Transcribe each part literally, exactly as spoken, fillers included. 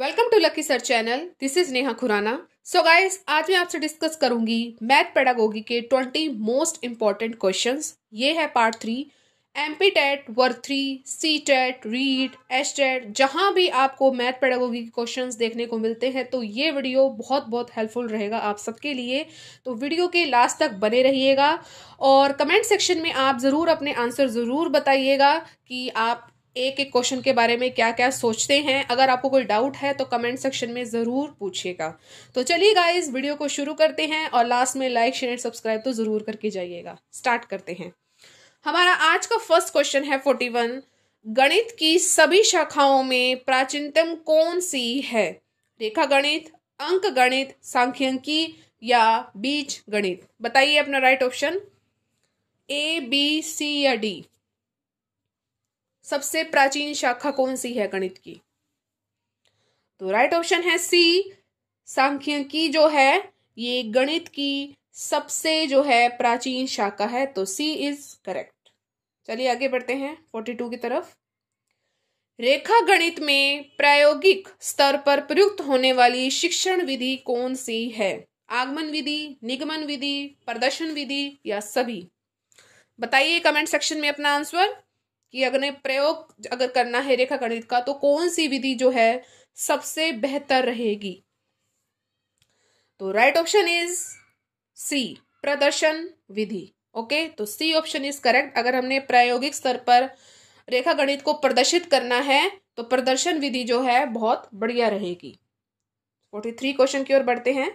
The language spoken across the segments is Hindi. Welcome to lucky sir channel, this is Neha Khurana. So guys, आज मैं आपसे डिस्कस करूंगी मैथ पेडागोगी के ट्वेंटी मोस्ट इंपॉर्टेंट क्वेश्चंस। ये है पार्ट थ्री। एमपीटेट, वर्क थ्री, सीटेट, रीट, एसटेट, जहां भी आपको मैथ पेडागोगी के क्वेश्चंस देखने को मिलते हैं तो ये वीडियो बहुत बहुत हेल्पफुल रहेगा आप सबके लिए। तो वीडियो के लास्ट तक बने रहिएगा और कमेंट सेक्शन में आप ज़रूर अपने आंसर ज़रूर बताइएगा कि आप एक एक क्वेश्चन के बारे में क्या क्या सोचते हैं। अगर आपको कोई डाउट है तो कमेंट सेक्शन में ज़रूर पूछिएगा। तो चलिए गाइस, वीडियो को शुरू करते हैं और लास्ट में लाइक शेयर एंड सब्सक्राइब तो ज़रूर करके जाइएगा। स्टार्ट करते हैं। हमारा आज का फर्स्ट क्वेश्चन है फोर्टी वन। गणित की सभी शाखाओं में प्राचीनतम कौन सी है? रेखा गणित, अंक गणित, सांख्यिकी या बीज गणित? बताइए अपना right option, A, B, C या डी। सबसे प्राचीन शाखा कौन सी है गणित की? तो राइट ऑप्शन है सी। सांख्यिकी जो है ये गणित की सबसे जो है प्राचीन शाखा है, तो सी इज करेक्ट। चलिए आगे बढ़ते हैं फोर्टी टू की तरफ। रेखा गणित में प्रायोगिक स्तर पर प्रयुक्त होने वाली शिक्षण विधि कौन सी है? आगमन विधि, निगमन विधि, प्रदर्शन विधि या सभी? बताइए कमेंट सेक्शन में अपना आंसर कि अगर प्रयोग अगर करना है रेखा गणित का तो कौन सी विधि जो है सबसे बेहतर रहेगी। तो राइट ऑप्शन इज सी, प्रदर्शन विधि। ओके, तो सी ऑप्शन इज करेक्ट। अगर हमने प्रायोगिक स्तर पर रेखा गणित को प्रदर्शित करना है तो प्रदर्शन विधि जो है बहुत बढ़िया रहेगी। फोर्टी थ्री क्वेश्चन की ओर बढ़ते हैं।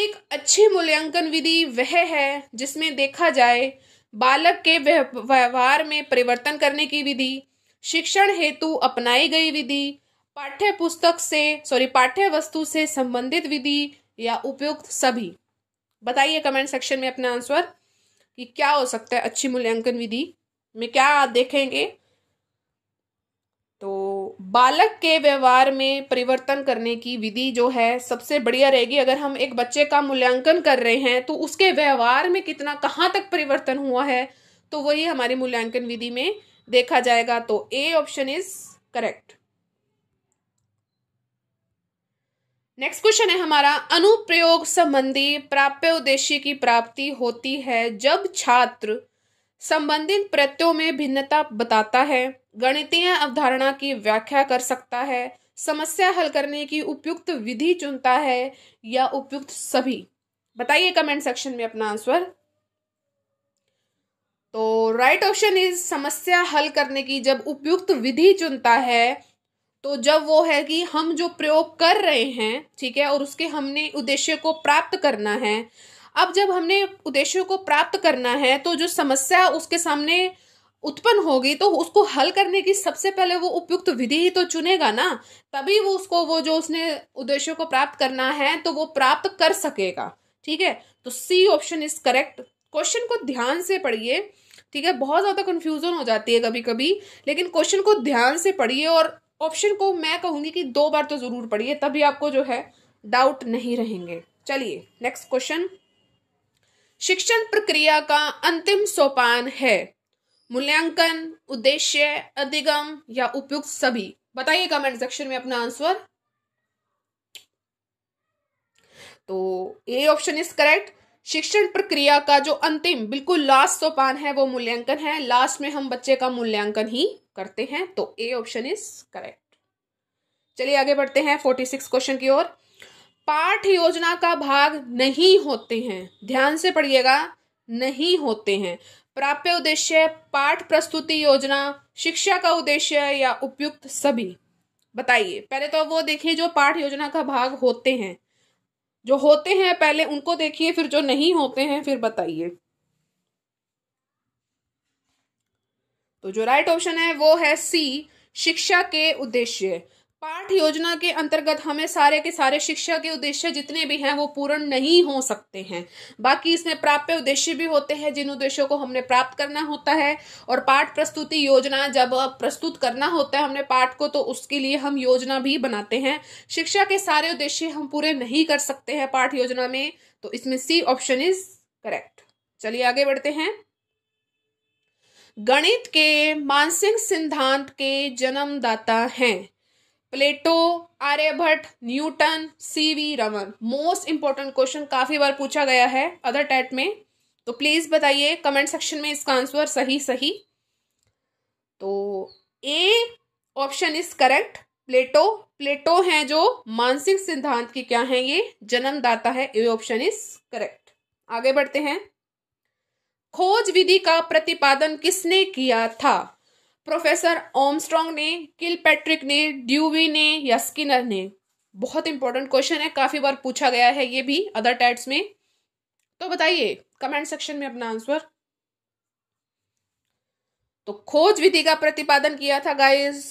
एक अच्छी मूल्यांकन विधि वह है जिसमें देखा जाए बालक के व्यवहार में परिवर्तन करने की विधि, शिक्षण हेतु अपनाई गई विधि, पाठ्य पुस्तक से सॉरी पाठ्य वस्तु से संबंधित विधि या उपयुक्त सभी? बताइए कमेंट सेक्शन में अपना आंसर कि क्या हो सकता है अच्छी मूल्यांकन विधि में, क्या आप देखेंगे। तो बालक के व्यवहार में परिवर्तन करने की विधि जो है सबसे बढ़िया रहेगी। अगर हम एक बच्चे का मूल्यांकन कर रहे हैं तो उसके व्यवहार में कितना कहाँ तक परिवर्तन हुआ है तो वही हमारी मूल्यांकन विधि में देखा जाएगा। तो A option is correct. Next question है हमारा, अनुप्रयोग संबंधी प्राप्य उद्देश्य की प्राप्ति होती है जब छात्र संबंधित प्रत्ययों में भिन्नता बताता है, गणितीय अवधारणा की व्याख्या कर सकता है, समस्या हल करने की उपयुक्त विधि चुनता है या उपयुक्त सभी? बताइए कमेंट सेक्शन में अपना आंसर। तो राइट ऑप्शन इज समस्या हल करने की जब उपयुक्त विधि चुनता है। तो जब वो है कि हम जो प्रयोग कर रहे हैं, ठीक है, और उसके हमने उद्देश्य को प्राप्त करना है। अब जब हमने उद्देश्यों को प्राप्त करना है तो जो समस्या उसके सामने उत्पन्न होगी तो उसको हल करने की सबसे पहले वो उपयुक्त विधि ही तो चुनेगा ना, तभी वो उसको वो जो उसने उद्देश्यों को प्राप्त करना है तो वो प्राप्त कर सकेगा। ठीक है, तो C option is correct. Question को ध्यान से पढ़िए, ठीक है, बहुत ज़्यादा कन्फ्यूज़न हो जाती है कभी कभी, लेकिन क्वेश्चन को ध्यान से पढ़िए और ऑप्शन को मैं कहूँगी कि दो बार तो ज़रूर पढ़िए, तभी आपको जो है डाउट नहीं रहेंगे। चलिए नेक्स्ट क्वेश्चन। शिक्षण प्रक्रिया का अंतिम सोपान है मूल्यांकन, उद्देश्य, अधिगम या उपयुक्त सभी? बताइए कमेंट सेक्शन में अपना आंसर। तो ए ऑप्शन इज करेक्ट। शिक्षण प्रक्रिया का जो अंतिम बिल्कुल लास्ट सोपान है वो मूल्यांकन है। लास्ट में हम बच्चे का मूल्यांकन ही करते हैं, तो ए ऑप्शन इज करेक्ट। चलिए आगे बढ़ते हैं फोर्टी सिक्स क्वेश्चन की ओर। पाठ योजना का भाग नहीं होते हैं, ध्यान से पढ़िएगा, नहीं होते हैं प्राप्य उद्देश्य, पाठ प्रस्तुति योजना, शिक्षा का उद्देश्य या उपयुक्त सभी? बताइए। पहले तो वो देखिए जो पाठ योजना का भाग होते हैं, जो होते हैं पहले उनको देखिए, फिर जो नहीं होते हैं फिर बताइए। तो जो राइट ऑप्शन है वो है सी, शिक्षा के उद्देश्य। पाठ योजना के अंतर्गत हमें सारे के सारे शिक्षा के उद्देश्य जितने भी हैं वो पूर्ण नहीं हो सकते हैं। बाकी इसमें प्राप्य उद्देश्य भी होते हैं जिन उद्देश्यों को हमने प्राप्त करना होता है, और पाठ प्रस्तुति योजना जब प्रस्तुत करना होता है हमने पाठ को तो उसके लिए हम योजना भी बनाते हैं। शिक्षा के सारे उद्देश्य हम पूरे नहीं कर सकते हैं पाठ योजना में, तो इसमें सी ऑप्शन इज करेक्ट। चलिए आगे बढ़ते हैं। गणित के मानसिंह सिद्धांत के जन्मदाता हैं, Plato, Aryabhata, Newton, C V Raman. Most important question, काफी बार पूछा गया है अदर टेट में, तो प्लीज बताइए कमेंट सेक्शन में इसका आंसर सही सही। तो A option is correct, Plato. Plato हैं जो मानसिक सिद्धांत की क्या है, ये जन्मदाता है। A option is correct. आगे बढ़ते हैं, खोज विधि का प्रतिपादन किसने किया था? प्रोफेसर आर्मस्ट्रांग ने, किलपैट्रिक ने, ड्यूवी ने या स्किनर ने? बहुत इंपॉर्टेंट क्वेश्चन है, काफी बार पूछा गया है ये भी अदर टेट्स में, तो बताइए कमेंट सेक्शन में अपना आंसर। तो खोज विधि का प्रतिपादन किया था गाइस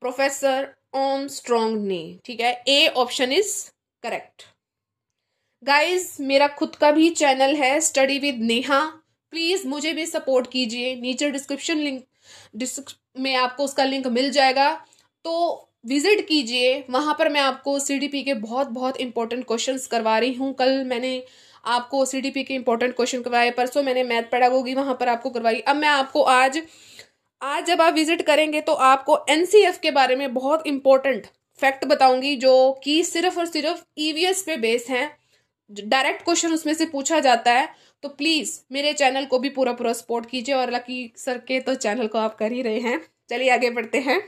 प्रोफेसर आर्मस्ट्रांग ने, ठीक है। A option is correct. Guys मेरा खुद का भी चैनल है स्टडी विद नेहा, प्लीज मुझे भी सपोर्ट कीजिए। नीचे डिस्क्रिप्शन लिंक डिस्क्रिप्शन में आपको उसका लिंक मिल जाएगा, तो विजिट कीजिए। वहां पर मैं आपको सीडीपी के बहुत बहुत इंपॉर्टेंट क्वेश्चंस करवा रही हूँ। कल मैंने आपको सीडीपी के इंपॉर्टेंट क्वेश्चन करवाए, परसों मैंने मैथ पेडागोगी वहां पर आपको करवाई। अब मैं आपको आज आज जब आप विजिट करेंगे तो आपको एनसीएफ के बारे में बहुत इंपॉर्टेंट फैक्ट बताऊंगी, जो कि सिर्फ और सिर्फ ईवीएस पे बेस हैं। डायरेक्ट क्वेश्चन उसमें से पूछा जाता है, तो प्लीज मेरे चैनल को भी पूरा पूरा सपोर्ट कीजिए। और लकी सर के तो चैनल को आप कर ही रहे हैं। चलिए आगे बढ़ते हैं।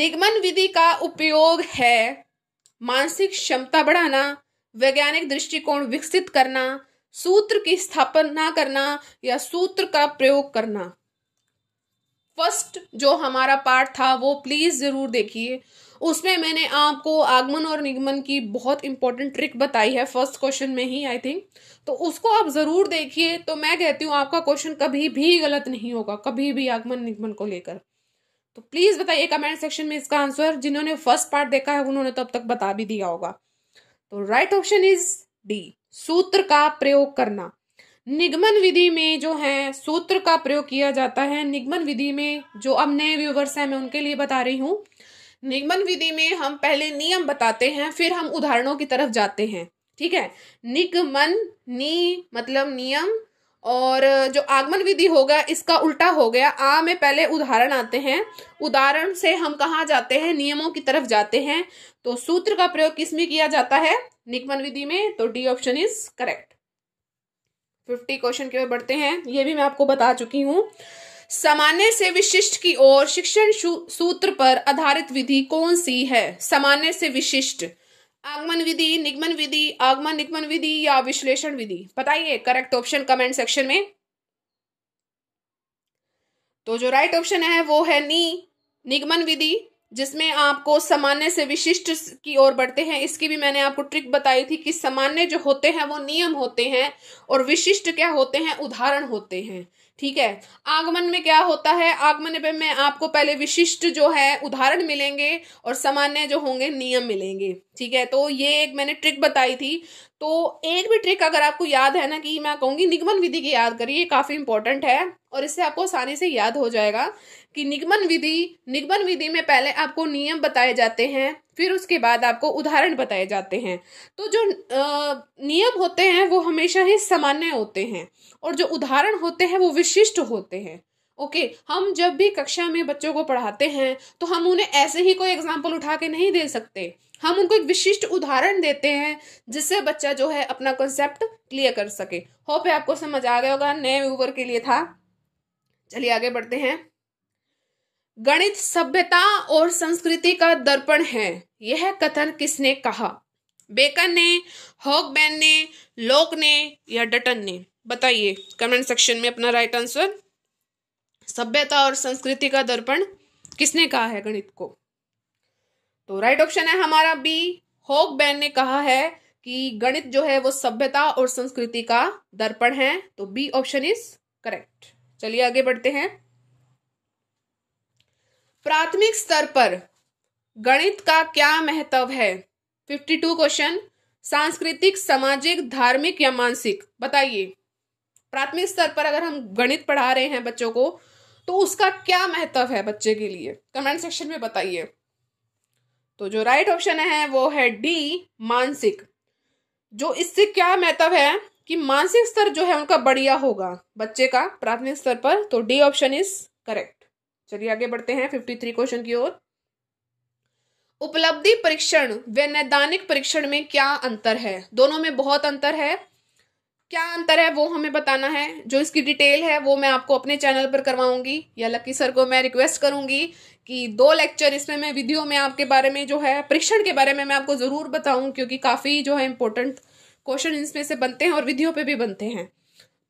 निगमन विधि का उपयोग है मानसिक क्षमता बढ़ाना, वैज्ञानिक दृष्टिकोण विकसित करना, सूत्र की स्थापना करना या सूत्र का प्रयोग करना। फर्स्ट जो हमारा पार्ट था वो प्लीज जरूर देखिए, उसमें मैंने आपको आगमन और निगमन की बहुत इंपॉर्टेंट ट्रिक बताई है फर्स्ट क्वेश्चन में ही आई थिंक, तो उसको आप जरूर देखिए। तो मैं कहती हूँ आपका क्वेश्चन कभी भी गलत नहीं होगा, कभी भी आगमन निगमन को लेकर। तो प्लीज बताइए कमेंट सेक्शन में इसका आंसर। जिन्होंने फर्स्ट पार्ट देखा है उन्होंने तो अब तक बता भी दिया होगा। तो राइट ऑप्शन इज डी, सूत्र का प्रयोग करना। निगमन विधि में जो है सूत्र का प्रयोग किया जाता है। निगमन विधि में जो अब नए व्यूवर्स हैं मैं उनके लिए बता रही हूँ, निगमन विधि में हम पहले नियम बताते हैं फिर हम उदाहरणों की तरफ जाते हैं, ठीक है। निगमन नी मतलब नियम, और जो आगमन विधि होगा इसका उल्टा हो गया, आ में पहले उदाहरण आते हैं, उदाहरण से हम कहाँ जाते हैं, नियमों की तरफ जाते हैं। तो सूत्र का प्रयोग किसमें किया जाता है? निगमन विधि में। तो D option is correct. Fifty question की ओर बढ़ते हैं, ये भी मैं आपको बता चुकी हूँ। सामान्य से विशिष्ट की ओर शिक्षण सूत्र पर आधारित विधि कौन सी है? सामान्य से विशिष्ट, आगमन विधि, निगमन विधि, आगमन निगमन विधि या विश्लेषण विधि? बताइए करेक्ट ऑप्शन कमेंट सेक्शन में। तो जो राइट ऑप्शन है वो है नी, निगमन विधि, जिसमें आपको सामान्य से विशिष्ट की ओर बढ़ते हैं। इसकी भी मैंने आपको ट्रिक बताई थी कि सामान्य जो होते हैं वो नियम होते हैं और विशिष्ट क्या होते हैं, उदाहरण होते हैं, ठीक है। आगमन में क्या होता है, आगमन पे मैं आपको पहले विशिष्ट जो है उदाहरण मिलेंगे और सामान्य जो होंगे नियम मिलेंगे, ठीक है। तो ये एक मैंने ट्रिक बताई थी, तो एक भी ट्रिक अगर आपको याद है ना, कि मैं कहूँगी निगमन विधि की याद करिए, काफ़ी इंपॉर्टेंट है और इससे आपको आसानी से याद हो जाएगा कि निगमन विधि, निगमन विधि में पहले आपको नियम बताए जाते हैं फिर उसके बाद आपको उदाहरण बताए जाते हैं। तो जो नियम होते हैं वो हमेशा ही सामान्य होते हैं और जो उदाहरण होते हैं वो विशिष्ट होते हैं। ओके, हम जब भी कक्षा में बच्चों को पढ़ाते हैं तो हम उन्हें ऐसे ही कोई एग्जाम्पल उठा के नहीं दे सकते, हम उनको एक विशिष्ट उदाहरण देते हैं जिससे बच्चा जो है अपना कॉन्सेप्ट क्लियर कर सके। होप है आपको समझ आ गया होगा, नए व्यूअर के लिए था। चलिए आगे बढ़ते हैं। गणित सभ्यता और संस्कृति का दर्पण है, यह कथन किसने कहा? बेकर ने, हॉकबैन ने, लोक ने या डटन ने? बताइए कमेंट सेक्शन में अपना राइट आंसर। सभ्यता और संस्कृति का दर्पण किसने कहा है गणित को? तो राइट ऑप्शन है हमारा बी, हॉकबैन ने कहा है कि गणित जो है वो सभ्यता और संस्कृति का दर्पण है। तो बी ऑप्शन इज करेक्ट। चलिए आगे बढ़ते हैं। प्राथमिक स्तर पर गणित का क्या महत्व है? बावन क्वेश्चन, सांस्कृतिक, सामाजिक, धार्मिक या मानसिक? बताइए प्राथमिक स्तर पर अगर हम गणित पढ़ा रहे हैं बच्चों को तो उसका क्या महत्व है बच्चे के लिए, कमेंट सेक्शन में बताइए। तो जो राइट ऑप्शन है वो है डी, मानसिक। जो इससे क्या महत्व है कि मानसिक स्तर जो है उनका बढ़िया होगा बच्चे का प्राथमिक स्तर पर। तो डी ऑप्शन इज करेक्ट। चलिए आगे बढ़ते हैं फिफ्टी थ्री क्वेश्चन की ओर। उपलब्धि परीक्षण व नैदानिक परीक्षण में क्या अंतर है? दोनों में बहुत अंतर है। क्या अंतर है वो हमें बताना है। जो इसकी डिटेल है वो मैं आपको अपने चैनल पर करवाऊंगी, या लकी सर को मैं रिक्वेस्ट करूंगी कि दो लेक्चर इसमें मैं विधियों में आपके बारे में जो है परीक्षण के बारे में मैं आपको ज़रूर बताऊं, क्योंकि काफ़ी जो है इम्पोर्टेंट क्वेश्चन इसमें से बनते हैं और विधियों पर भी बनते हैं।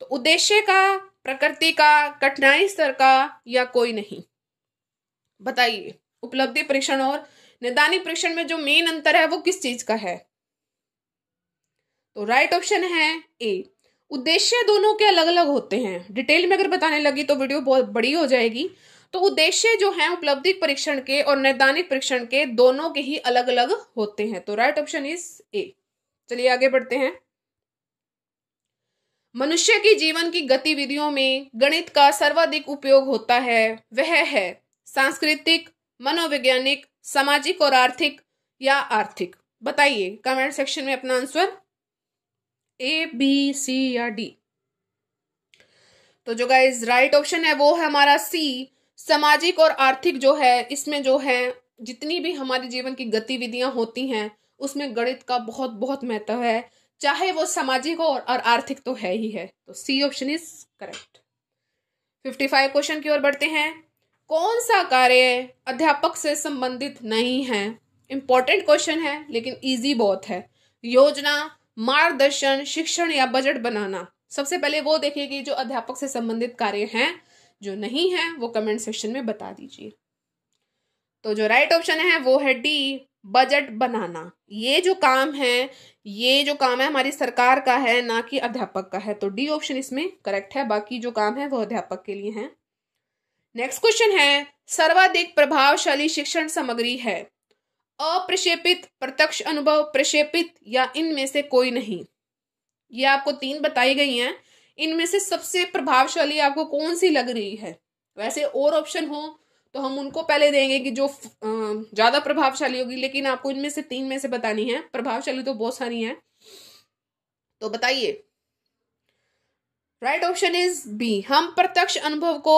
तो उद्देश्य का, प्रकृति का, कठिनाई स्तर का या कोई नहीं, बताइए। उपलब्धि परीक्षण और नैदानिक परीक्षण में जो मेन अंतर है वो किस चीज का है? तो राइट ऑप्शन है ए। उद्देश्य दोनों के अलग अलग होते हैं। डिटेल में अगर बताने लगी तो वीडियो बहुत बड़ी हो जाएगी। तो उद्देश्य जो है उपलब्धि परीक्षण के और नैदानिक परीक्षण के दोनों के ही अलग अलग होते हैं। तो राइट ऑप्शन इज ए। चलिए आगे बढ़ते हैं। मनुष्य की जीवन की गतिविधियों में गणित का सर्वाधिक उपयोग होता है, वह है सांस्कृतिक, मनोवैज्ञानिक, सामाजिक और आर्थिक या आर्थिक। बताइए कमेंट सेक्शन में अपना आंसर, ए, बी, सी या डी। तो जो गाइज राइट ऑप्शन है वो है हमारा सी। सामाजिक और आर्थिक जो है, इसमें जो है जितनी भी हमारे जीवन की गतिविधियां होती हैं उसमें गणित का बहुत बहुत महत्व है, चाहे वो सामाजिक हो और, और आर्थिक तो है ही है। तो C option is correct. Fifty five question की ओर बढ़ते हैं। कौन सा कार्य अध्यापक से संबंधित नहीं है? इंपॉर्टेंट क्वेश्चन है लेकिन इजी बहुत है। योजना, मार्गदर्शन, शिक्षण या बजट बनाना। सबसे पहले वो देखिए कि जो अध्यापक से संबंधित कार्य हैं, जो नहीं है वो कमेंट सेक्शन में बता दीजिए। तो जो राइट ऑप्शन है वो है डी, बजट बनाना। ये जो काम है ये जो काम है हमारी सरकार का है, ना कि अध्यापक का है। तो डी ऑप्शन इसमें करेक्ट है। बाकी जो काम है वो अध्यापक के लिए है। नेक्स्ट क्वेश्चन है, सर्वाधिक प्रभावशाली शिक्षण सामग्री है? अप्रक्षेपित, प्रत्यक्ष अनुभव, प्रक्षेपित या इनमें से कोई नहीं। ये आपको तीन बताई गई हैं, इनमें से सबसे प्रभावशाली आपको कौन सी लग रही है? वैसे और ऑप्शन हो तो हम उनको पहले देंगे कि जो ज्यादा प्रभावशाली होगी, लेकिन आपको इनमें से तीन में से बतानी है। प्रभावशाली तो बहुत सारी है, तो बताइए। Right option is B. हम प्रत्यक्ष अनुभव को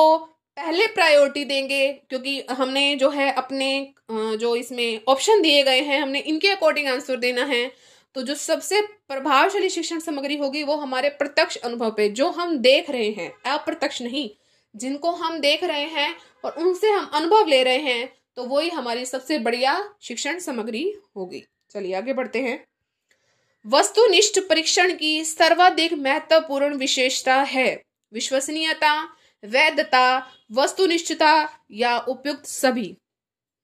पहले प्रायोरिटी देंगे, क्योंकि हमने जो है अपने जो इसमें ऑप्शन दिए गए हैं हमने इनके अकॉर्डिंग आंसर देना है। तो जो सबसे प्रभावशाली शिक्षण सामग्री होगी वो हमारे प्रत्यक्ष अनुभव पे, जो हम देख रहे हैं, अप्रत्यक्ष नहीं, जिनको हम देख रहे हैं और उनसे हम अनुभव ले रहे हैं, तो वही हमारी सबसे बढ़िया शिक्षण सामग्री होगी। चलिए आगे बढ़ते हैं। वस्तुनिष्ठ परीक्षण की सर्वाधिक महत्वपूर्ण विशेषता है? विश्वसनीयता, वैधता, वस्तुनिष्ठता या उपयुक्त सभी।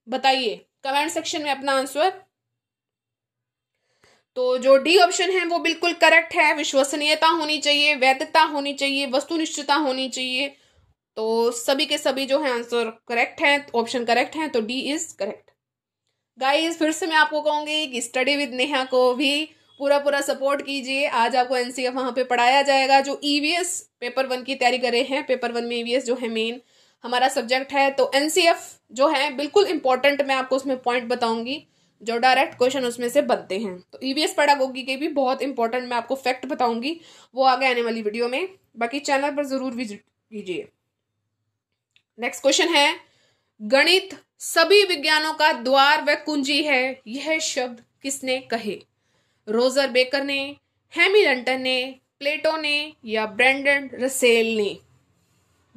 बताइए कमेंट सेक्शन में अपना आंसर। तो जो डी ऑप्शन है वो बिल्कुल करेक्ट है। विश्वसनीयता होनी चाहिए, वैधता होनी चाहिए, वस्तुनिष्ठता होनी चाहिए। तो सभी के सभी जो है आंसर करेक्ट है, ऑप्शन करेक्ट है। तो डी इज करेक्ट। गाइस फिर से मैं आपको कहूंगी कि स्टडी विद नेहा को भी पूरा पूरा सपोर्ट कीजिए। आज आपको एनसीएफ वहाँ पे पढ़ाया जाएगा। जो ईवीएस पेपर वन की तैयारी कर रहे हैं, पेपर वन में ईवीएस जो है मेन हमारा सब्जेक्ट है, तो एनसीएफ जो है बिल्कुल इंपॉर्टेंट, मैं आपको उसमें पॉइंट बताऊंगी जो डायरेक्ट क्वेश्चन उसमें से बनते हैं। तो ईवीएस पेडागोगी के भी बहुत इंपॉर्टेंट मैं आपको फैक्ट बताऊंगी, वो आगे आने वाली वीडियो में। बाकी चैनल पर जरूर विजिट कीजिए। नेक्स्ट क्वेश्चन है, गणित सभी विज्ञानों का द्वार व कुंजी है, यह शब्द किसने कहे? रोजर बेकर ने, हैमिल्टन ने, प्लेटो ने या ब्रेंडन रसेल ने।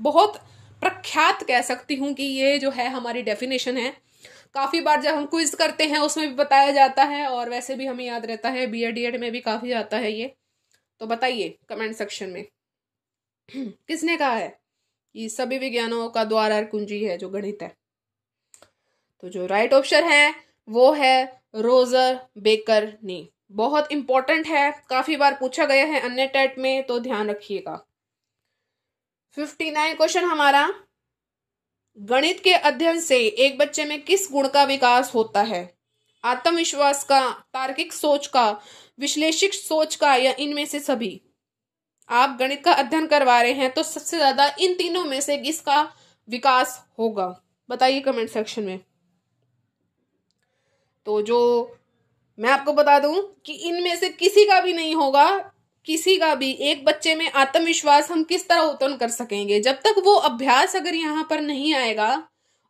बहुत प्रख्यात कह सकती हूँ कि ये जो है हमारी डेफिनेशन है। काफ़ी बार जब हम क्विज करते हैं उसमें भी बताया जाता है, और वैसे भी हमें याद रहता है, बी एड डी एड में भी काफ़ी आता है ये। तो बताइए कमेंट सेक्शन में किसने कहा है कि सभी विज्ञानों का द्वार और कुंजी है जो गणित है। तो जो राइट ऑप्शन है वो है रोजर बेकर ने। बहुत इंपॉर्टेंट है, काफी बार पूछा गया है अन्य टेट में, तो ध्यान रखिएगा। फिफ्टी नाइन क्वेश्चन हमारा, गणित के अध्ययन से एक बच्चे में किस गुण का विकास होता है? आत्मविश्वास का, तार्किक सोच का, विश्लेषिक सोच का या इनमें से सभी। आप गणित का अध्ययन करवा रहे हैं तो सबसे ज्यादा इन तीनों में से किसका विकास होगा? बताइए कमेंट सेक्शन में। तो जो मैं आपको बता दूं कि इनमें से किसी का भी नहीं होगा, किसी का भी। एक बच्चे में आत्मविश्वास हम किस तरह उत्पन्न कर सकेंगे? जब तक वो अभ्यास अगर यहाँ पर नहीं आएगा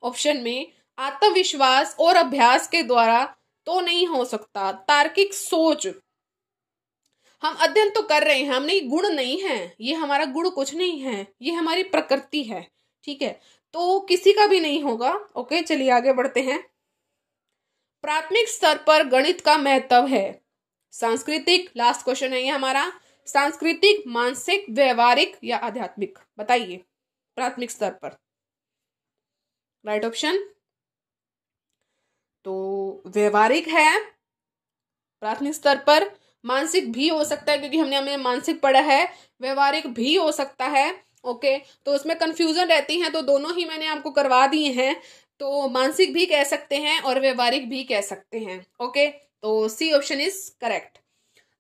ऑप्शन में, आत्मविश्वास और अभ्यास के द्वारा तो नहीं हो सकता। तार्किक सोच, हम अध्ययन तो कर रहे हैं, हमने गुण नहीं है, ये हमारा गुण कुछ नहीं है, ये हमारी प्रकृति है, ठीक है, तो किसी का भी नहीं होगा। ओके, चलिए आगे बढ़ते हैं। प्राथमिक स्तर पर गणित का महत्व है। सांस्कृतिक, लास्ट क्वेश्चन है ये हमारा, सांस्कृतिक, मानसिक, व्यवहारिक या आध्यात्मिक, बताइए प्राथमिक स्तर पर राइट ऑप्शन। तो व्यवहारिक है प्राथमिक स्तर पर, मानसिक भी हो सकता है क्योंकि हमने हमने मानसिक पढ़ा है, व्यवहारिक भी हो सकता है। ओके, तो उसमें कंफ्यूजन रहती है, तो दोनों ही मैंने आपको करवा दिए हैं, तो मानसिक भी कह सकते हैं और व्यवहारिक भी कह सकते हैं। ओके, तो सी ऑप्शन इज करेक्ट।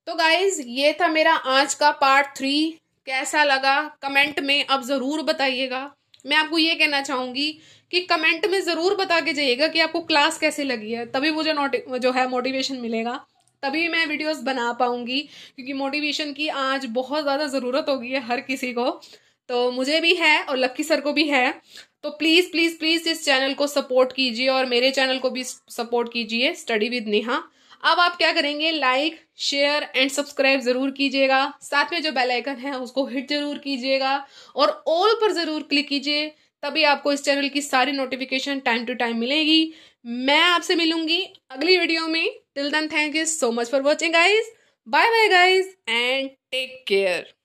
तो गाइज ये था मेरा आज का पार्ट थ्री, कैसा लगा कमेंट में आप ज़रूर बताइएगा। मैं आपको ये कहना चाहूँगी कि कमेंट में ज़रूर बता के जाइएगा कि आपको क्लास कैसी लगी है, तभी मुझे जो है मोटिवेशन मिलेगा, तभी मैं वीडियोस बना पाऊँगी, क्योंकि मोटिवेशन की आज बहुत ज़्यादा ज़रूरत हो गई है हर किसी को, तो मुझे भी है और लक्की सर को भी है। तो प्लीज़ प्लीज़ प्लीज़ इस चैनल को सपोर्ट कीजिए और मेरे चैनल को भी सपोर्ट कीजिए, स्टडी विद नेहा। अब आप क्या करेंगे, लाइक, शेयर एंड सब्सक्राइब ज़रूर कीजिएगा, साथ में जो बेल आइकन है उसको हिट ज़रूर कीजिएगा और ऑल पर ज़रूर क्लिक कीजिए, तभी आपको इस चैनल की सारी नोटिफिकेशन टाइम टू टाइम मिलेगी। मैं आपसे मिलूंगी अगली वीडियो में, till then thank you so much for watching guys, bye bye guys and take care.